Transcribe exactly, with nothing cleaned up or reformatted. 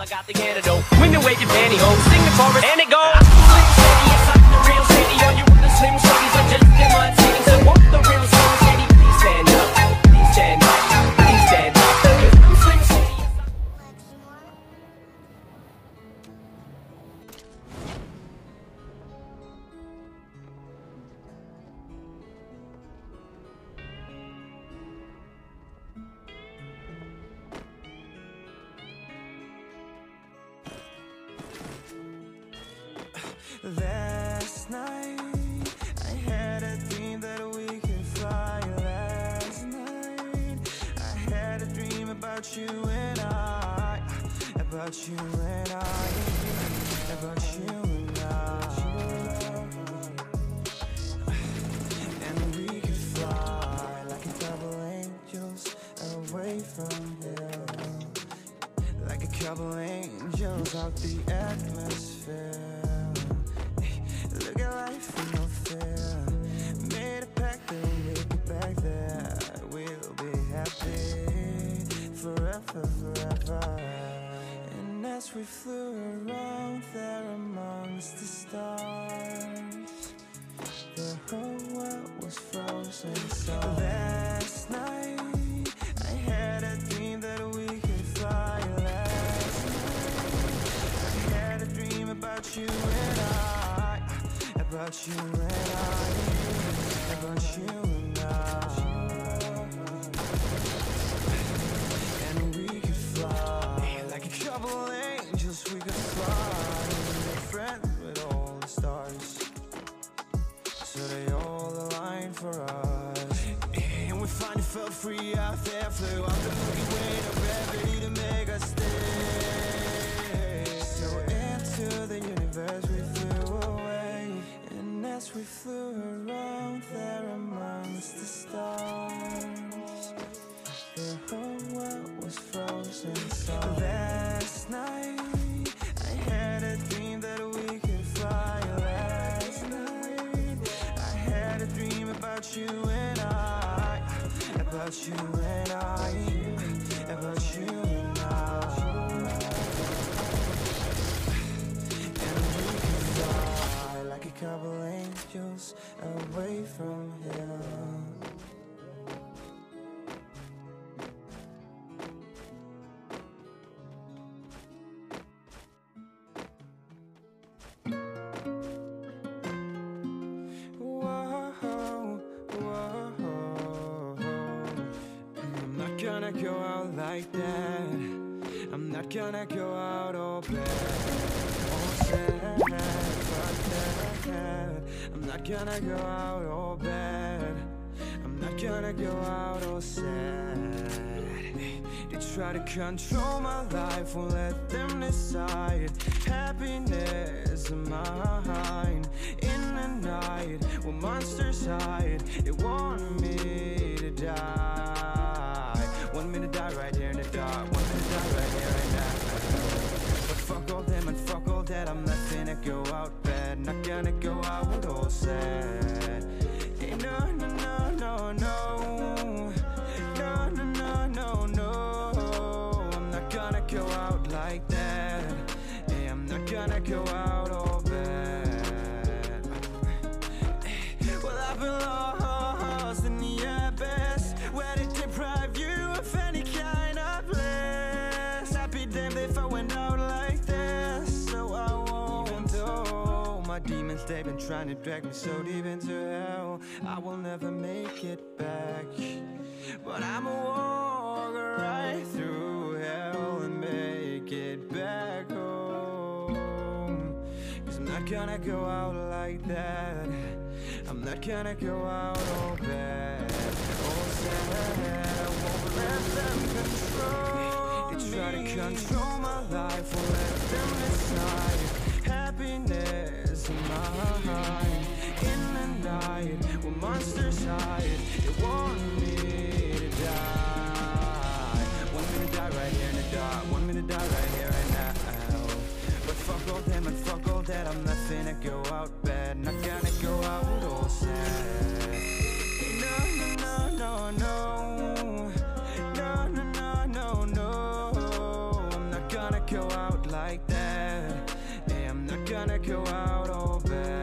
I got the antidote. When you wake your pantyhose, sing the chorus, and it goes. Slim Shady, yes, I'm the real Shady. All you other Slim Shadys are just in my titties. I want the real Slim Shady. Please stand up, please stand up, please stand up. I'm Slim Shady, yes, I'm... Last night, I had a dream that we could fly. Last night, I had a dream about you and I, about you and I, about you and I, and we could fly like a couple angels away from here, like a couple angels out the atmosphere. We flew around there amongst the stars. The whole world was frozen solid. Last night, I had a dream that we could fly. Last night, I had a dream about you and I, about you and I, about you and I. We could fly, we're friends with all the stars, so they all align for us. And we finally felt free out there, flew out the Milky Way to gravity to make us stay. So into the universe we flew away, and as we flew around there amongst the stars, the whole world was frozen solid. Last night, about you and I, about you and I, about you and I, and we can fly like a couple angels away from here. I'm not gonna go out like that. I'm not gonna go out all bad, all sad, but that. I'm not gonna go out all bad. I'm not gonna go out all sad. They try to control my life, won't let them decide. Happiness in mine. In the night, where monsters hide, they want me to die. Want me to die right here in the dark. Want me to die right here right now. But fuck all them and fuck all that. I'm not gonna go out bad. Not gonna go out with all sad. Hey, no, no, no, no, no. No, no, no, no, no. I'm not gonna go out like that. Hey, I'm not gonna go out all bad. Well, I've been lost in the abyss. Where did they deprive you? Demons, they've been trying to drag me so deep into hell. I will never make it back, but I'ma walk right through hell and make it back home. Cause I'm not gonna go out like that. I'm not gonna go out all bad, all sad. I won't let them control me. They try to control my life, won't let them decide. Happiness in my mind, in the night, where monsters hide, they want me to die. Want me to die right here in the dark. Want me to die right here right now. But fuck all them and fuck all that. I'm not finna go out bad. Not gonna go out with all sad. No, no, no, no, no. No, no, no, no, no. I'm not gonna go out like that. Yeah, I'm not gonna go out all bad.